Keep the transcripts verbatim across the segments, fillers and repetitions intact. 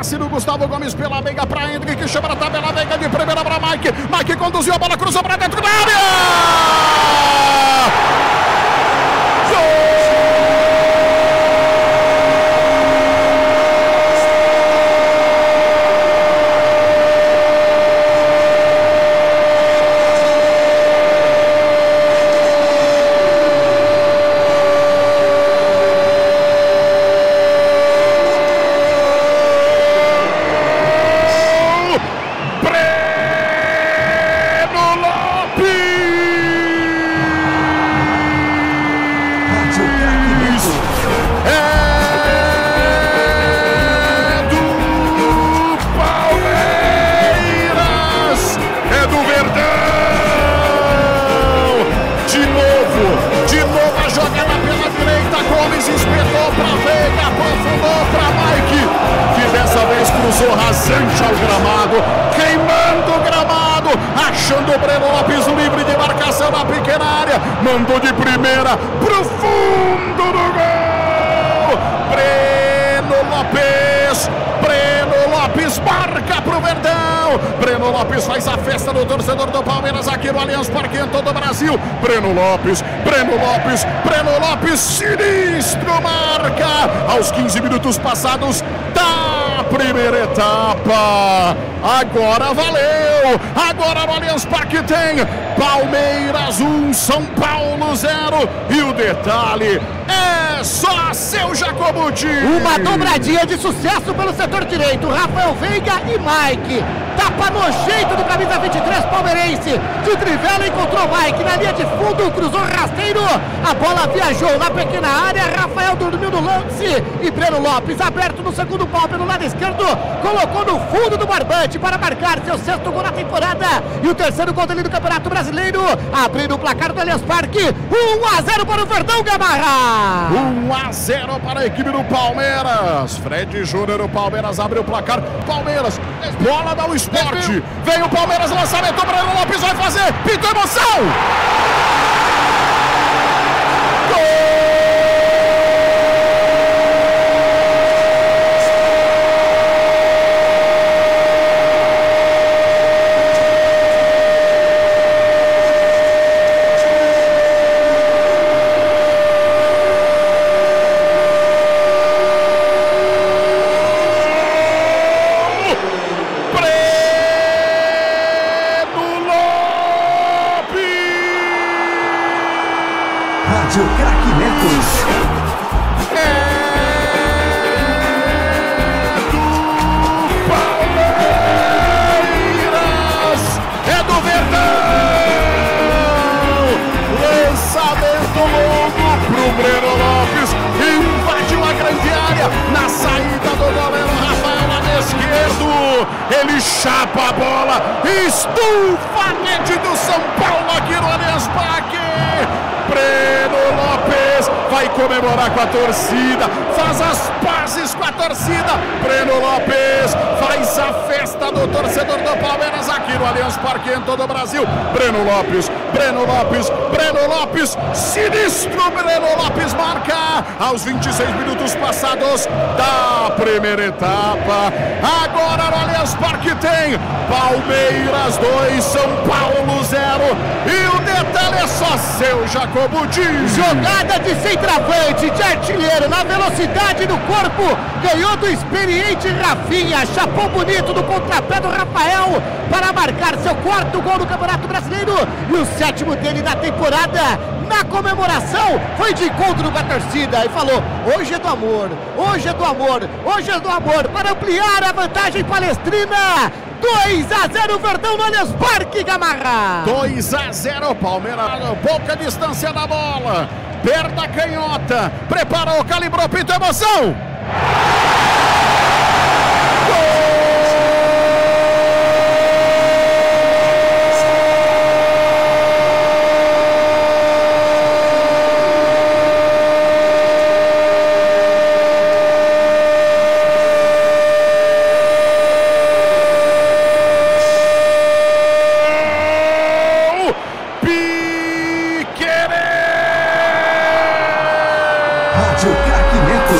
Ciro Gustavo Gomes pela meiga para Hendrick, chama na tabela, meiga de primeira para Mike. Mike conduziu a bola, cruzou para dentro da área! Gol! Rasante ao gramado, queimando o gramado, achando o Breno Lopes livre de marcação na pequena área, mandou de primeira pro fundo do gol. Breno Lopes, Breno Lopes marca pro Verdão. Breno Lopes faz a festa do torcedor do Palmeiras aqui no Allianz Parque em todo o Brasil. Breno Lopes, Breno Lopes, Breno Lopes, sinistro marca aos quinze minutos passados da primeira etapa. Agora valeu. Agora no Allianz Parque tem Palmeiras um, São Paulo zero. E o detalhe é só seu Jacobucci. Uma dobradinha de sucesso pelo setor direito. Rafael Veiga e Mike. Tapa nojento do camisa vinte e três palmeirense. De trivela encontrou Mike na linha de fundo, cruzou rasteiro. A bola viajou na pequena área. Rafael dormiu no lance. E Breno Lopes, aberto no segundo pau pelo lado esquerdo, colocou no fundo do barbante para marcar seu sexto gol na temporada e o terceiro gol dele do Campeonato Brasileiro, abrindo o placar do Allianz Parque. um a zero para o Verdão, Gamarra. um a zero para a equipe do Palmeiras. Fred Júnior, o Palmeiras abre o placar. Palmeiras, bola dá o esporte. Vem o Palmeiras, lançamento. Breno Lopes vai fazer. Pintou emoção. Rádio Craque Neto. É do Palmeiras, é do Verdão. Lançamento longo pro Breno Lopes, invadiu a grande área na saída do goleiro Rafael na esquerda. Ele chapa a bola, estufa a rede do São Paulo aqui no Allianz Parque. Breno Lopes vai comemorar com a torcida, faz as pazes com a torcida. Breno Lopes faz a festa do torcedor do Palmeiras aqui no Allianz Parque em todo o Brasil. Breno Lopes, Breno Lopes, Breno Lopes, sinistro Breno Lopes marca aos vinte e seis minutos passados da primeira etapa. Agora no Allianz Parque tem Palmeiras dois, São Paulo zero. E o detalhe é só seu Jacobo Dias. Jogada de centroavante, de artilheiro, na velocidade do corpo, ganhou do experiente Rafinha, chapou bonito do contrapé do Rafael para marcar seu quarto gol no Campeonato Brasileiro e o sétimo dele da temporada. Na comemoração, foi de encontro com a torcida e falou: hoje é do amor, hoje é do amor, hoje é do amor, para ampliar a vantagem palestrina. dois a zero Verdão no Allianz Parque, Gamarra. dois a zero Palmeiras, pouca distância da bola, perna canhota, preparou, calibrou, pinta emoção. Rádio Craque Neto.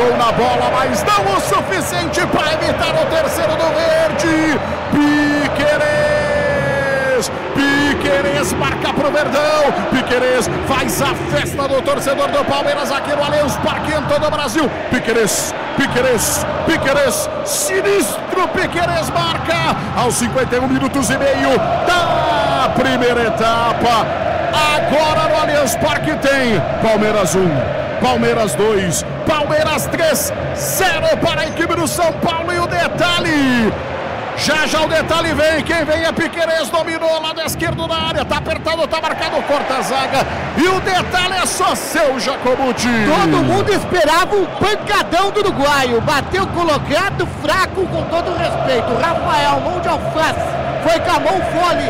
tocou na bola, mas não o suficiente para evitar o terceiro do verde. Piquerez, Piquerez marca para o Verdão. Piquerez faz a festa do torcedor do Palmeiras aqui no Allianz Parque em todo o Brasil. Piquerez, Piquerez, Piquerez, sinistro Piquerez marca aos cinquenta e um minutos e meio da primeira etapa. Agora no Allianz Parque tem Palmeiras um, Palmeiras dois, Palmeiras três, zero para a equipe do São Paulo. E o detalhe, já já o detalhe vem, quem vem é Piquerez, dominou lado esquerdo da área, tá apertado, tá marcado, corta a zaga. E o detalhe é só seu, Jacobucci. Todo mundo esperava um pancadão do uruguaio, bateu colocado, fraco, com todo respeito. Rafael, mão de alface, foi com a mão fole,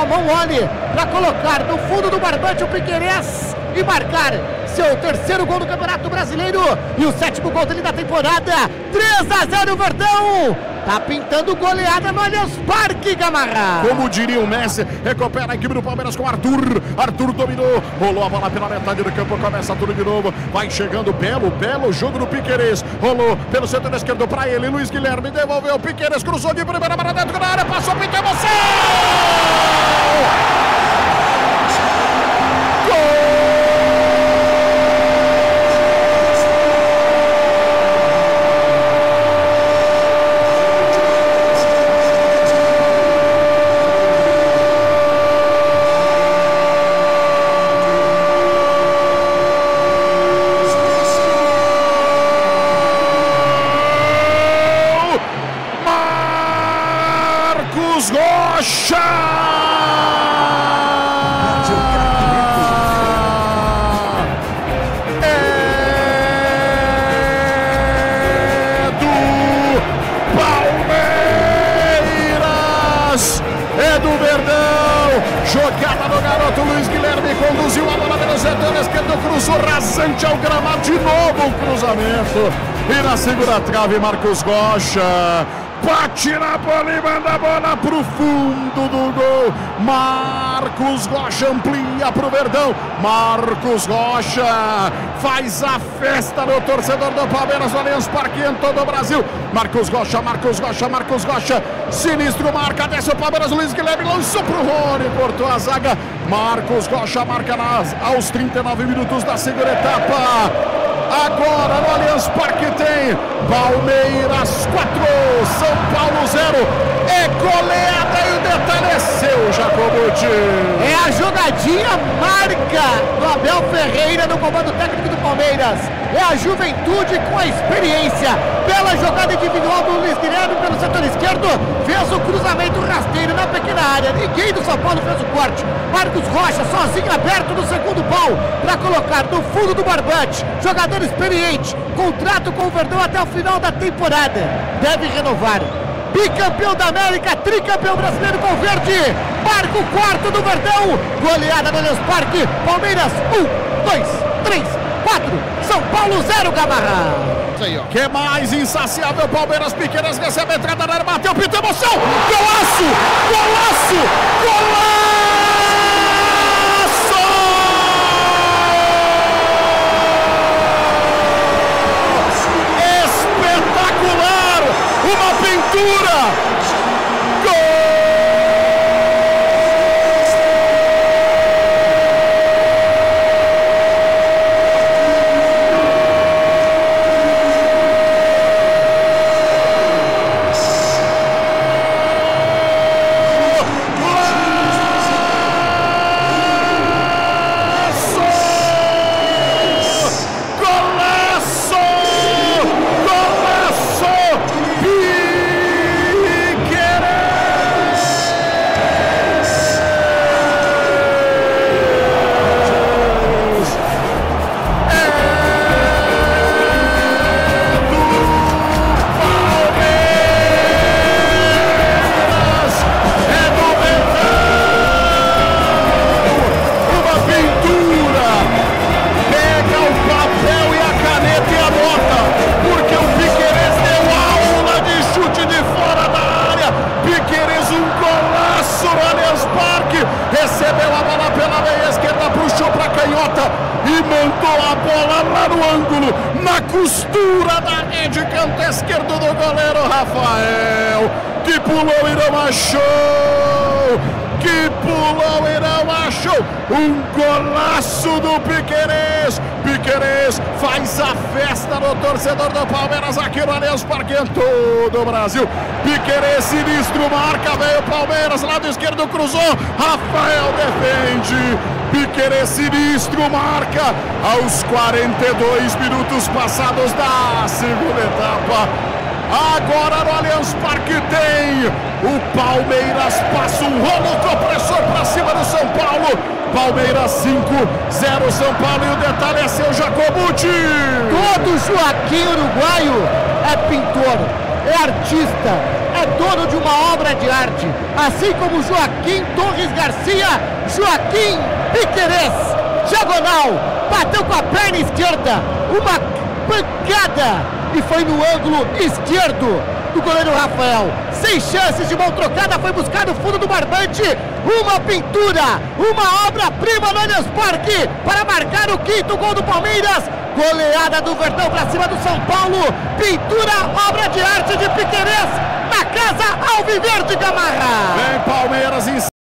a mão olhe para colocar no fundo do barbante o Piquerez e marcar seu terceiro gol do Campeonato Brasileiro e o sétimo gol dele da temporada. Três a zero, Verdão tá pintando goleada no Allianz Parque, Gamarra. Como diria o Messi, recupera a equipe do Palmeiras com Arthur. Arthur dominou, rolou a bola pela metade do campo, começa tudo de novo. Vai chegando, belo, belo jogo do Piquerez. Rolou pelo centro esquerdo para ele, Luiz Guilherme devolveu, o Piquerez cruzou de primeira para dentro da área, passou, pintou, você! Rocha! É do Palmeiras! É do Verdão! Jogada no garoto, Luiz Guilherme conduziu a bola pelo setor esquerdo, cruzou rasante ao gramado, de novo o cruzamento. E na segunda trave, Marcos Rocha bate na bola e manda a bola pro fundo do gol. Marcos Rocha amplia pro Verdão. Marcos Rocha faz a festa do torcedor do Palmeiras no Allianz Parque em todo o Brasil. Marcos Rocha, Marcos Rocha, Marcos Rocha, sinistro marca, desce o Palmeiras, Luiz Guilherme lançou pro Rony, cortou a zaga. Marcos Rocha marca nas, aos trinta e nove minutos da segunda etapa. Agora no Allianz Parque tem Palmeiras quatro, São Paulo zero. É goleada e o detalhe é seu, Jacobucci. É a jogadinha marca do Abel Ferreira no comando técnico do Palmeiras. É a juventude com a experiência. Bela jogada individual do Luiz Guilherme pelo setor esquerdo. Fez o cruzamento rasteiro na pequena área. Ninguém do São Paulo fez o corte. Marcos Rocha sozinho aberto no segundo pau para colocar no fundo do barbante. Jogador experiente. Contrato com o Verdão até o final da temporada. Deve renovar. Bicampeão da América, tricampeão brasileiro com o Verde. Marca o quarto do Verdão. Goleada no Allianz Parque. Palmeiras um, dois, três, quatro. São Paulo zero, Gamarra. Que mais insaciável, Palmeiras. Piquerez recebe a entrada na área, bateu, pintou, emoção, golaço, golaço, golaço! e montou a bola lá no ângulo, na costura da rede, canto esquerdo do goleiro Rafael, que pulou e não achou, que pulou e não achou, um golaço do Piquerez. Piquerez faz a festa no torcedor do Palmeiras aqui no Allianz Parque em todo o Brasil. Piquerez sinistro, marca, veio o Palmeiras, lado esquerdo cruzou, Rafael defende. Piquerez sinistro, marca aos quarenta e dois minutos passados da segunda etapa. Agora no Allianz Parque tem, o Palmeiras passa um rolo compressor para cima do São Paulo. Palmeiras cinco a zero São Paulo, e o detalhe é seu Jacobucci. Todo Joaquim uruguaio é pintor, é artista, é dono de uma obra de arte. Assim como Joaquim Torres Garcia, Joaquim Piquerez, diagonal, bateu com a perna esquerda, uma pancada, e foi no ângulo esquerdo do goleiro Rafael, sem chances, de mão trocada, foi buscar no fundo do barbante, uma pintura, uma obra-prima no Allianz Parque, para marcar o quinto gol do Palmeiras. Goleada do Verdão para cima do São Paulo, pintura, obra de arte de Piquerez, na casa alviverde, Gamarra. Vem Palmeiras em